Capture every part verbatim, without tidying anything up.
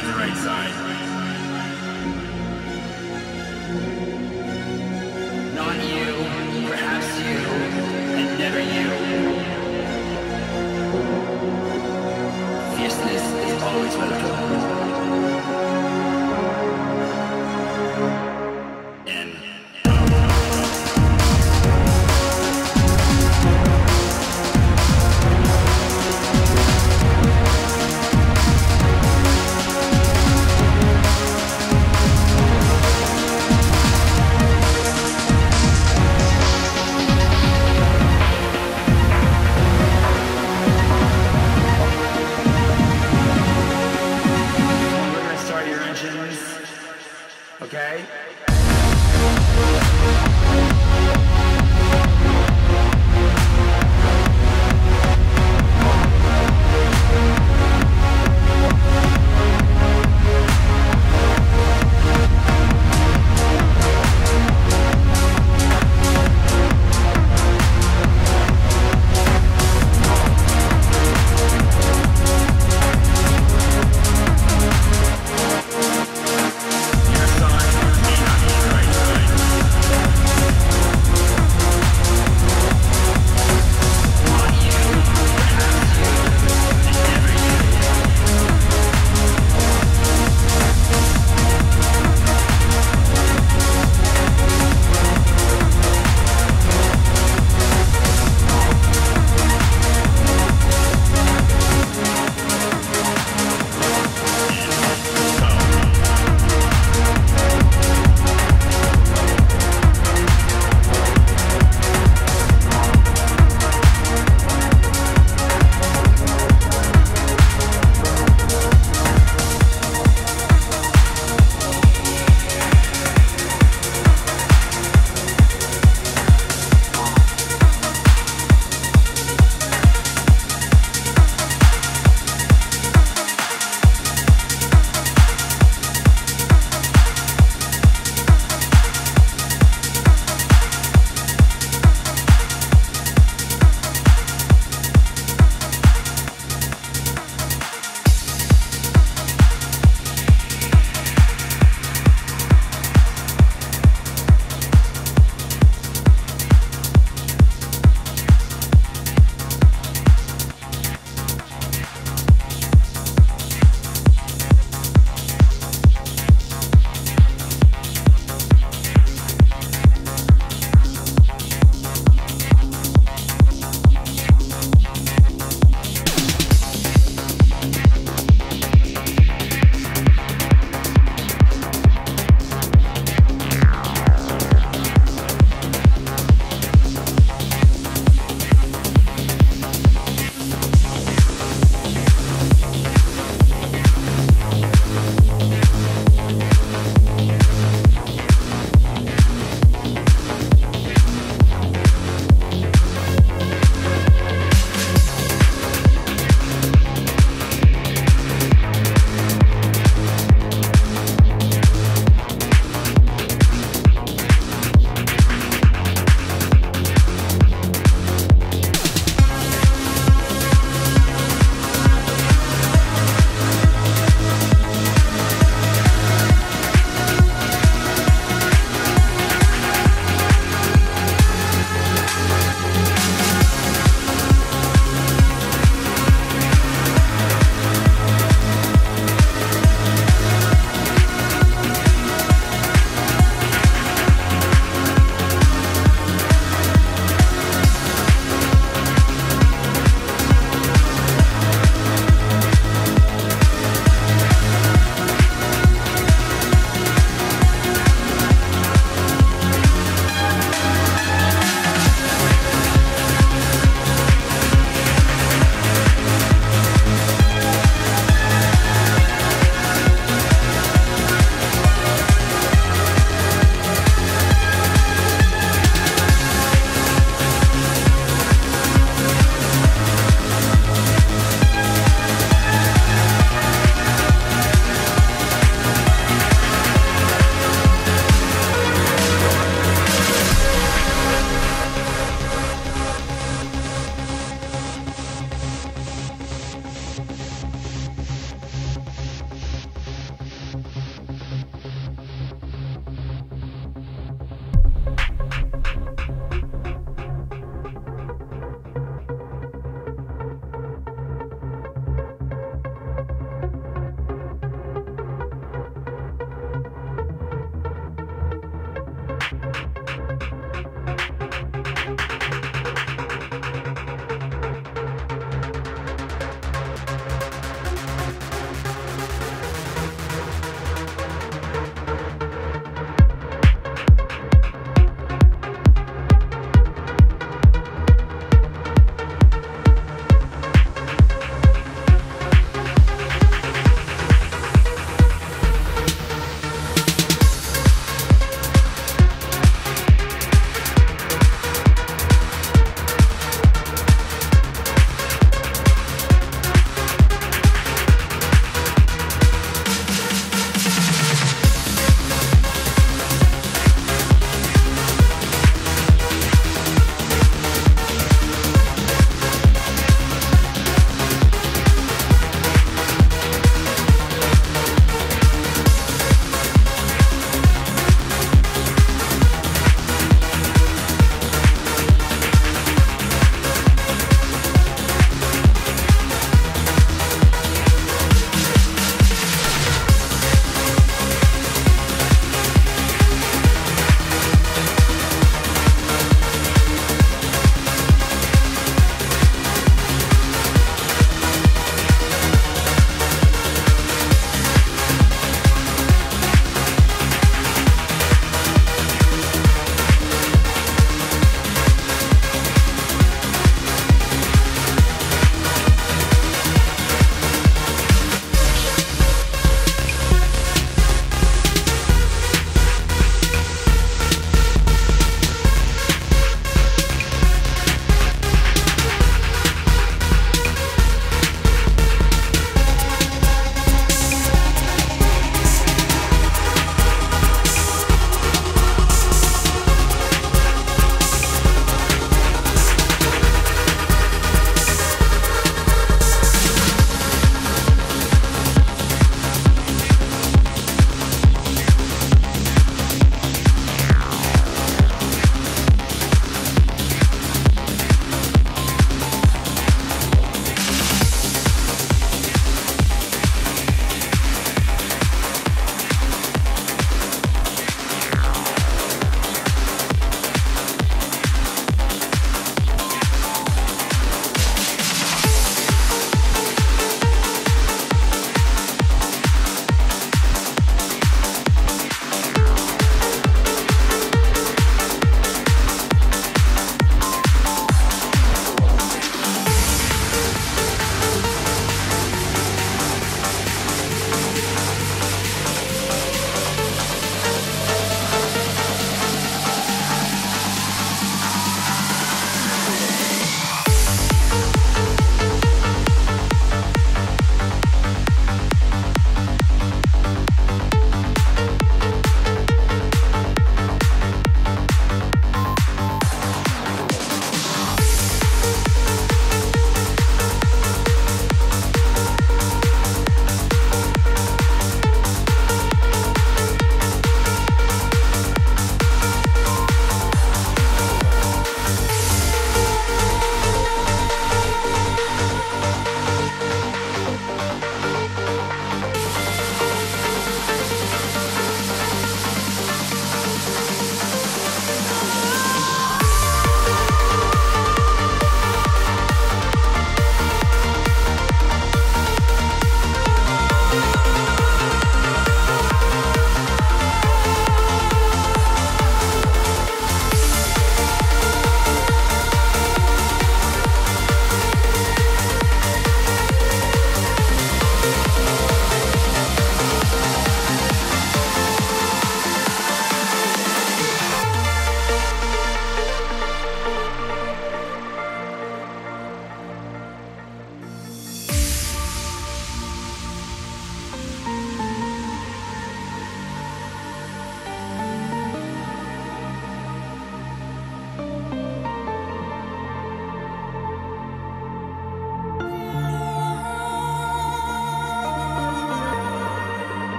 to the right side. Not you, perhaps you, and never you. Fierceness is always welcome. Okay? You're sorry for me.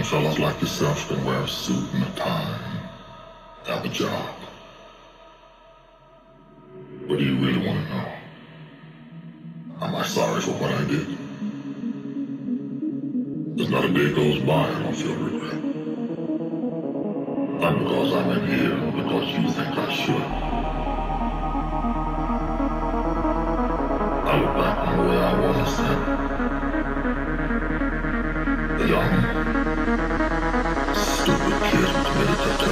young fellas like yourself can wear a suit and a tie and have a job. What do you really want to know? Am I sorry for what I did? There's not a day goes by I don't feel regret. Not because I'm in here, but because you think I should. I look back on the way I was then. The young, stupid kid who committed to